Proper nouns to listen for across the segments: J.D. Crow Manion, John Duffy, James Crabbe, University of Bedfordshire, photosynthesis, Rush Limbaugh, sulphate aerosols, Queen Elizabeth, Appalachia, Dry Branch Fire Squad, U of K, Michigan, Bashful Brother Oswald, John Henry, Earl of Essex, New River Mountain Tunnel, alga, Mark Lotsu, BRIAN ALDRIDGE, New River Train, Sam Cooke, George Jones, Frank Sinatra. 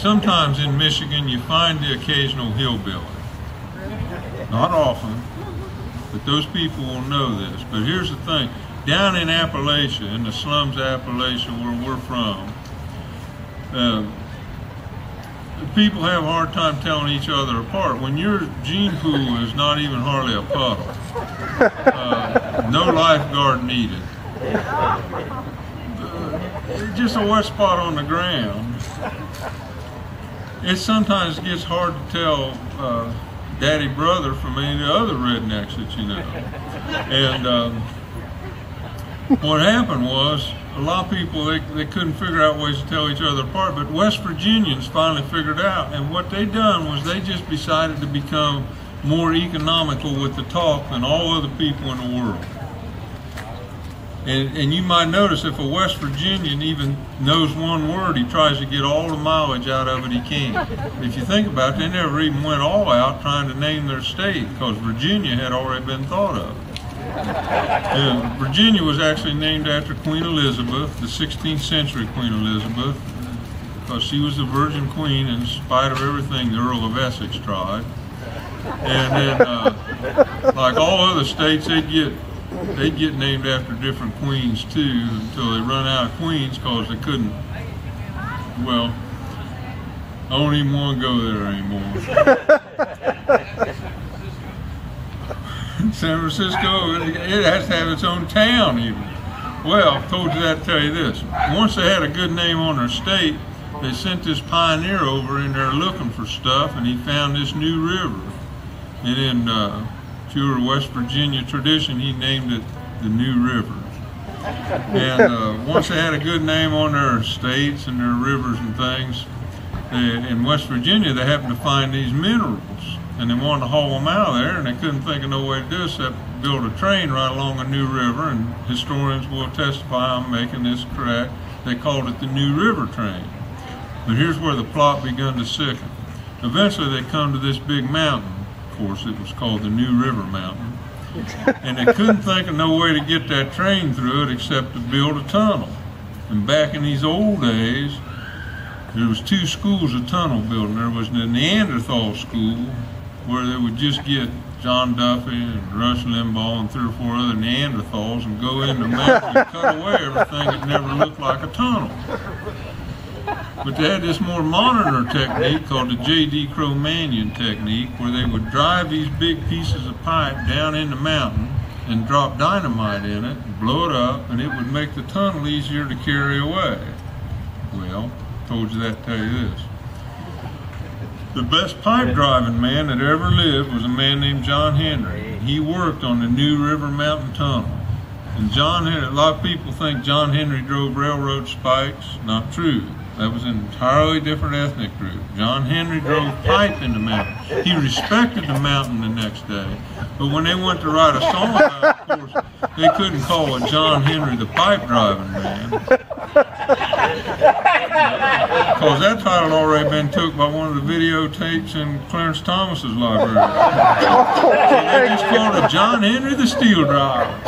Sometimes in Michigan you find the occasional hillbilly. Not often, but those people will know this. But here's the thing. Down in Appalachia, in the slums of Appalachia where we're from, people have a hard time telling each other apart. When your gene pool is not even hardly a puddle, no lifeguard needed. Just a wet spot on the ground. It sometimes gets hard to tell daddy brother from any other rednecks that you know. And what happened was, a lot of people, they couldn't figure out ways to tell each other apart, but West Virginians finally figured out, and what they done was they just decided to become more economical with the talk than all other people in the world. And you might notice if a West Virginian even knows one word, he tries to get all the mileage out of it he can. If you think about it, they never even went all out trying to name their state, because Virginia had already been thought of. And Virginia was actually named after Queen Elizabeth, the 16th century Queen Elizabeth, because she was the Virgin Queen in spite of everything the Earl of Essex tried. And then, like all other states, they'd get named after different queens too, until they run out of queens because they couldn't. Well, I don't even want to go there anymore. San Francisco, it has to have its own town even. Well, I told you that to tell you this. Once they had a good name on their state, they sent this pioneer over in there looking for stuff, and he found this New River. And in pure West Virginia tradition, he named it the New River. And once they had a good name on their states and their rivers and things, in West Virginia, they happened to find these minerals. And they wanted to haul them out of there, and they couldn't think of no way to do it except build a train right along a new river, and historians will testify I'm making this correct. They called it the New River Train. But here's where the plot begun to sicken. Eventually they come to this big mountain. Of course, it was called the New River Mountain. And they couldn't think of no way to get that train through it except to build a tunnel. And back in these old days, there was two schools of tunnel building. There was the Neanderthal school, where they would just get John Duffy and Rush Limbaugh and three or four other Neanderthals and go into the mountain and cut away everything that never looked like a tunnel. But they had this more modern technique called the J.D. Crow Manion technique, where they would drive these big pieces of pipe down in the mountain and drop dynamite in it, and blow it up, and it would make the tunnel easier to carry away. Well, I told you that to tell you this. The best pipe-driving man that ever lived was a man named John Henry. He worked on the New River Mountain Tunnel. And John Henry, a lot of people think John Henry drove railroad spikes. Not true. That was an entirely different ethnic group. John Henry drove pipe in the mountain. He respected the mountain the next day. But when they went to write a song about it, of course, they couldn't call a John Henry the pipe-driving man. Because that title already been took by one of the videotapes in Clarence Thomas's library. They just called it John Henry the Steel Driver.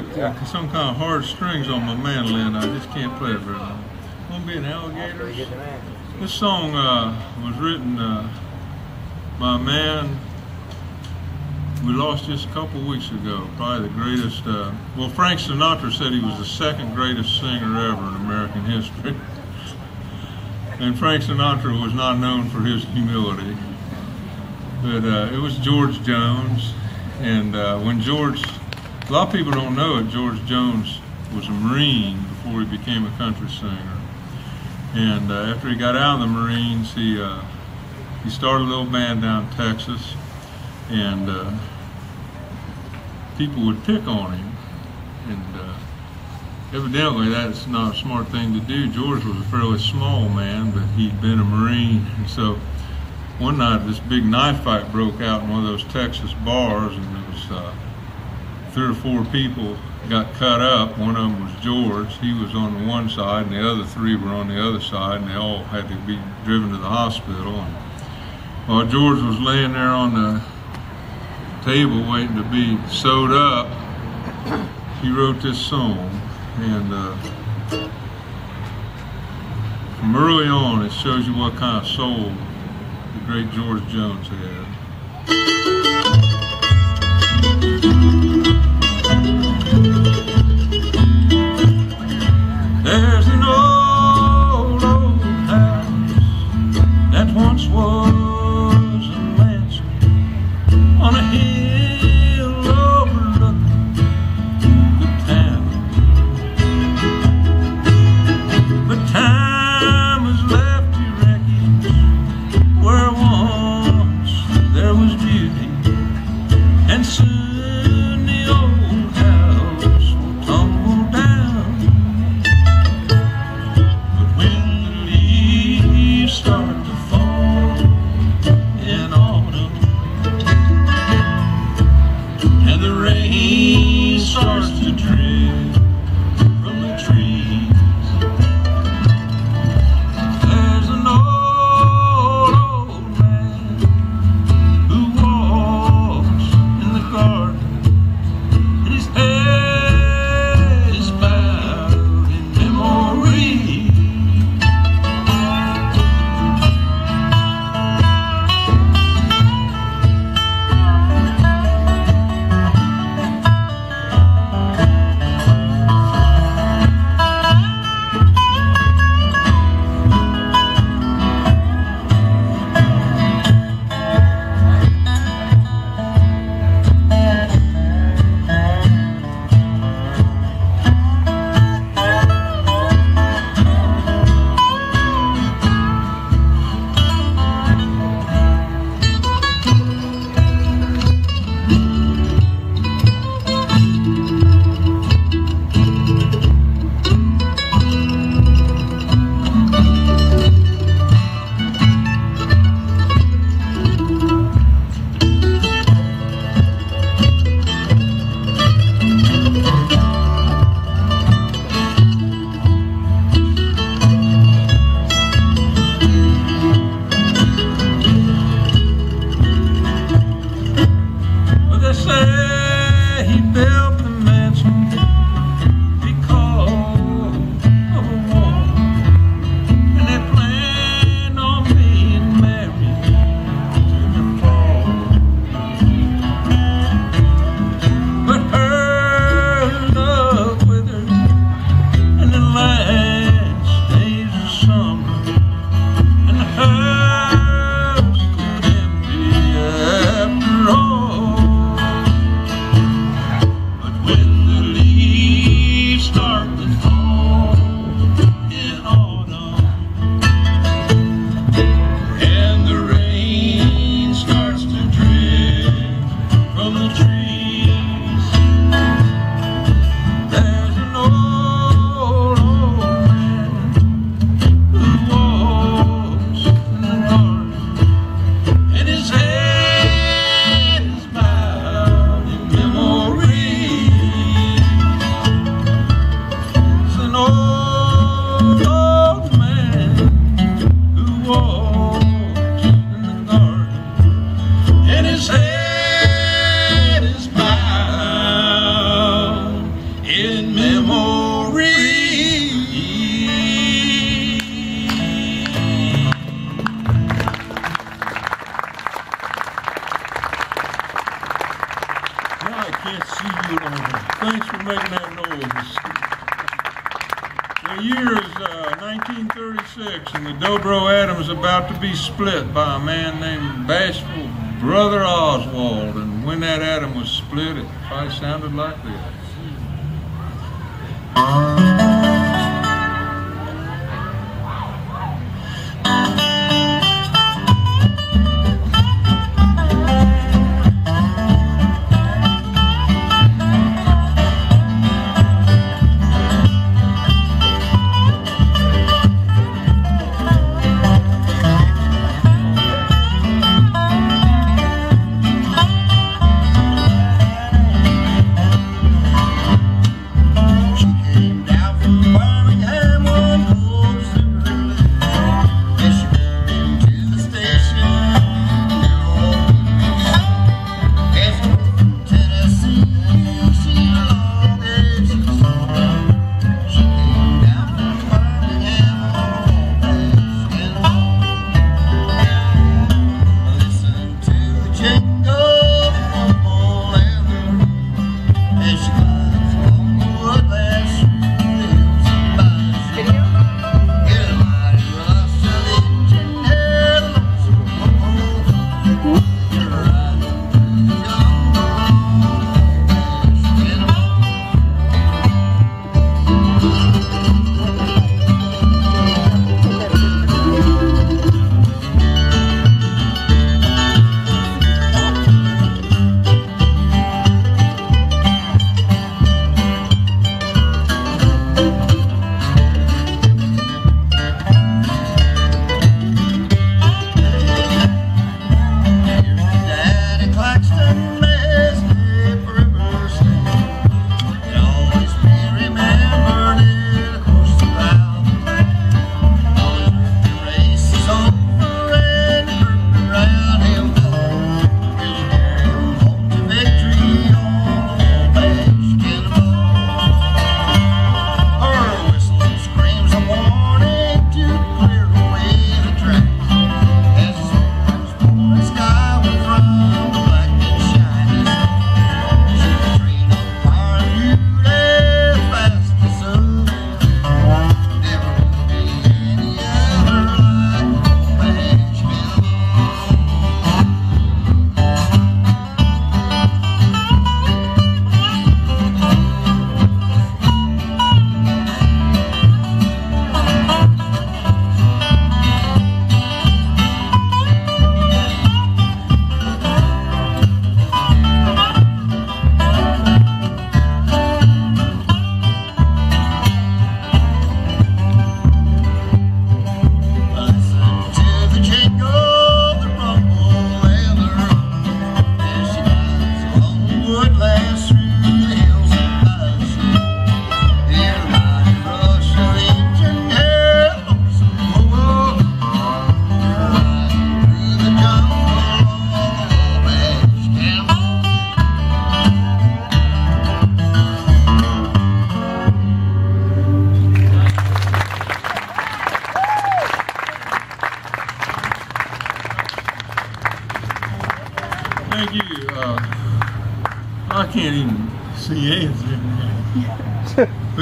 put some kind of hard strings on my mandolin. I just can't play it very long. Gonna be an alligator. This song was written by a man we lost just a couple weeks ago. Probably the greatest. Well, Frank Sinatra said he was the second greatest singer ever in American history. And Frank Sinatra was not known for his humility. But it was George Jones. And when George, a lot of people don't know it, George Jones was a Marine before he became a country singer. And after he got out of the Marines, he started a little band down in Texas. And people would pick on him. And evidently, that's not a smart thing to do. George was a fairly small man, but he'd been a Marine. And so one night, this big knife fight broke out in one of those Texas bars, and it was three or four people got cut up. One of them was George. He was on the one side, and the other three were on the other side, and they all had to be driven to the hospital. And while George was laying there on the table waiting to be sewed up, he wrote this song. And from early on, it shows you what kind of soul the great George Jones had. There's an old, old house that once was a mansion on a hill overlooking the town. But time soon 1836, and the Dobro Adams about to be split by a man named Bashful Brother Oswald, and when that atom was split, it probably sounded like this.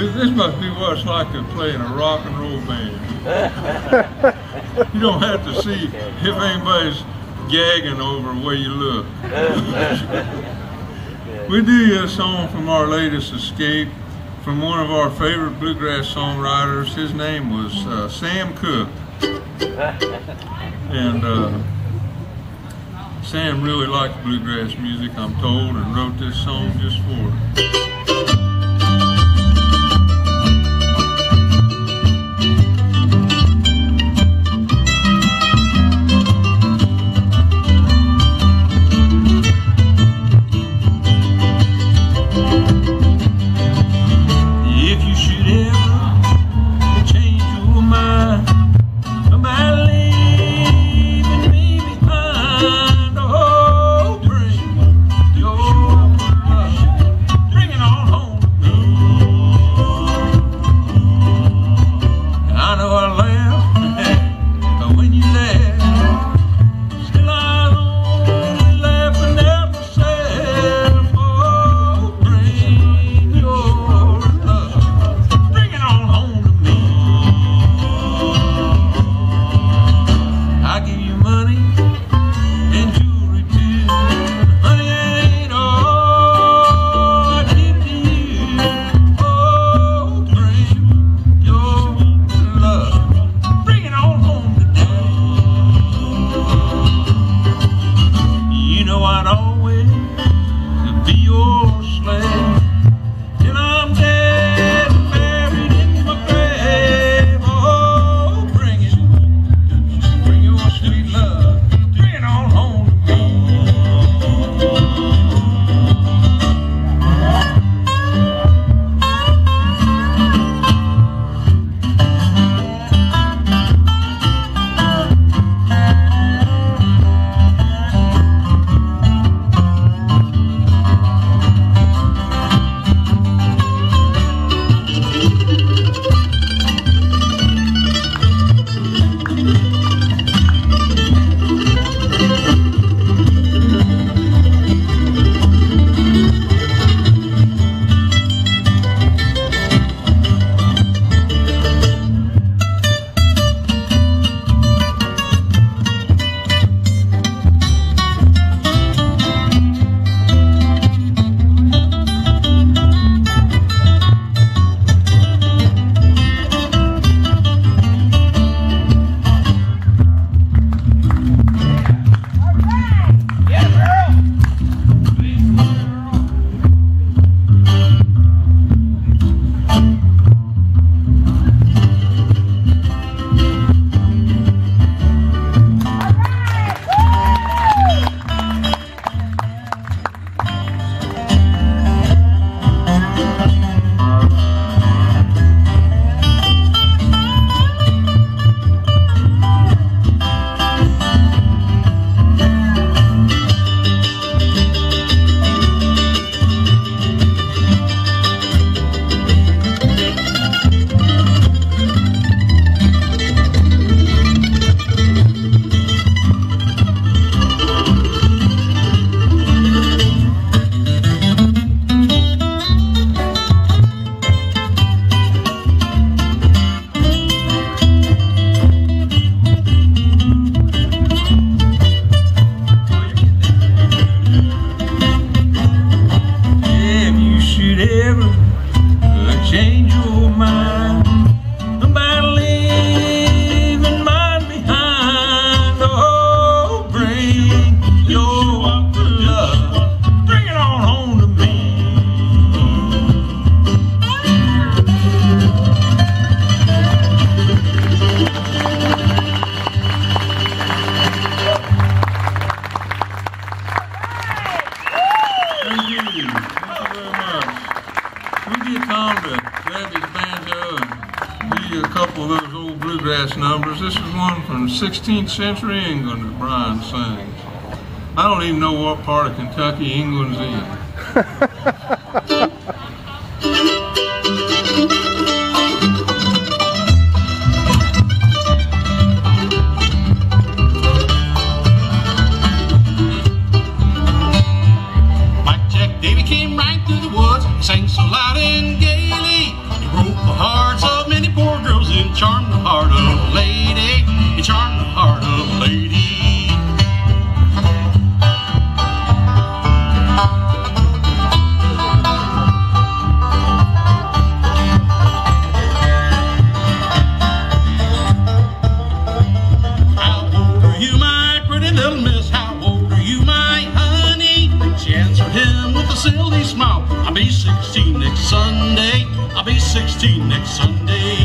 This must be what it's like to play in a rock and roll band. You don't have to see if anybody's gagging over where you look. We do a song from our latest escape from one of our favorite bluegrass songwriters. His name was Sam Cooke. And Sam really liked bluegrass music, I'm told, and wrote this song just for it. This is one from 16th century England that Brian sings. I don't even know what part of Kentucky England's in. Sang so loud and gaily, he broke the hearts of many poor girls and charmed the heart of a lady. He charmed the heart of a lady. Silly smile. I'll be 16 next Sunday. I'll be 16 next Sunday.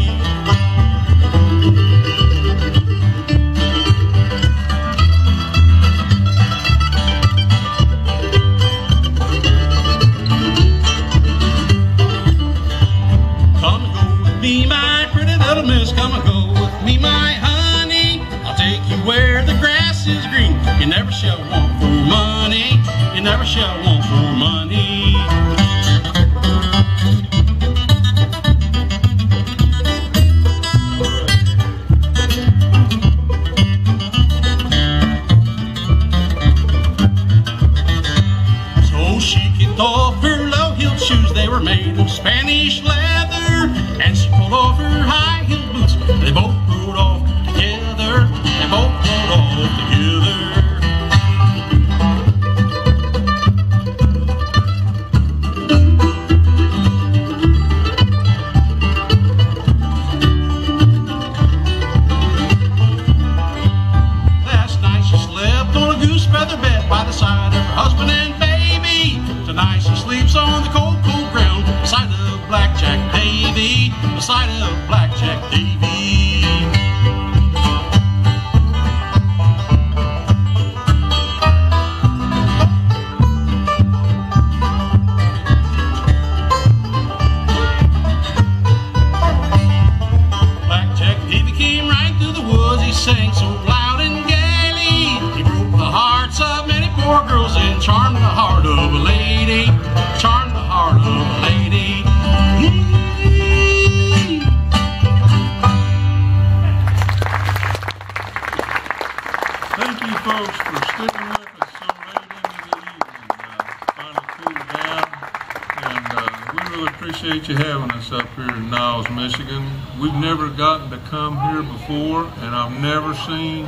And I've never seen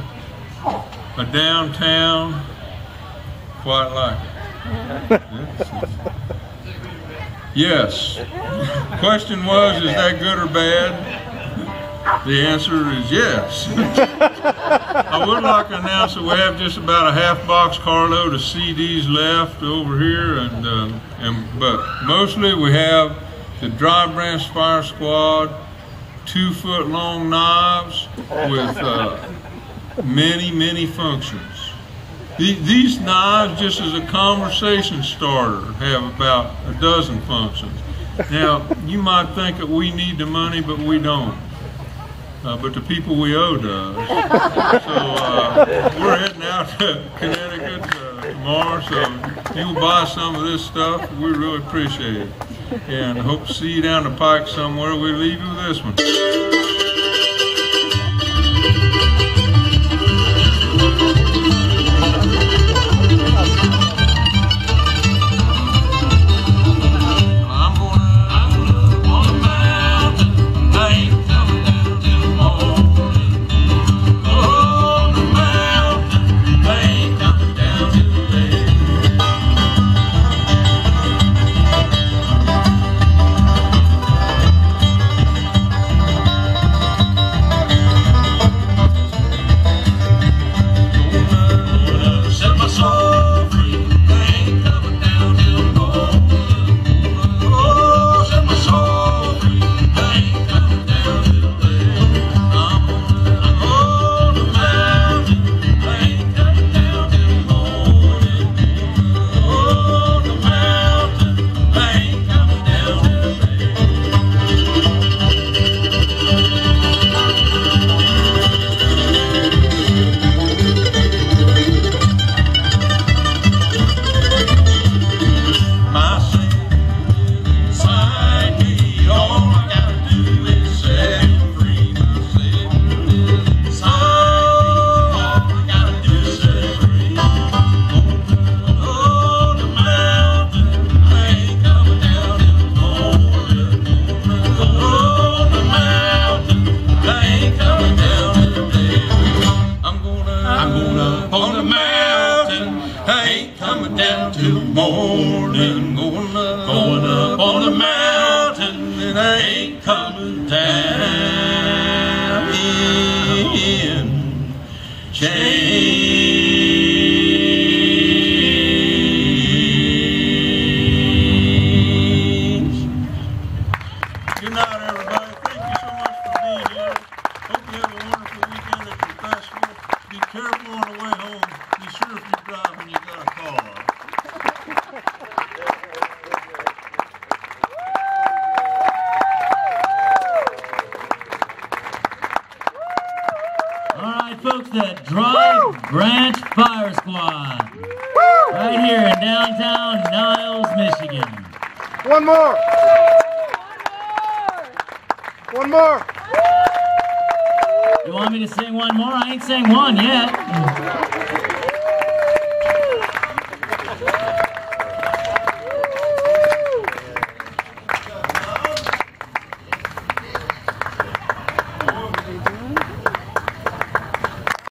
a downtown quite like it. Yes. Question was, is that good or bad? The answer is yes. I would like to announce that we have just about a half box carload of CDs left over here, but mostly we have the Dry Branch Fire Squad 2-foot-long knives with many, many functions. These knives, just as a conversation starter, have about a dozen functions. Now, you might think that we need the money, but we don't. But the people we owe does. So we're heading out to Connecticut tomorrow, so if you'll buy some of this stuff, we really appreciate it. And hope to see you down the pike somewhere. We leave you with this one. Be careful on the way home. Be sure if you drive when you got a car. All right, folks, that Dry Branch Fire Squad right here in downtown Niles, Michigan. One more. One more. One more. You want me to sing one more? I ain't sang one yet.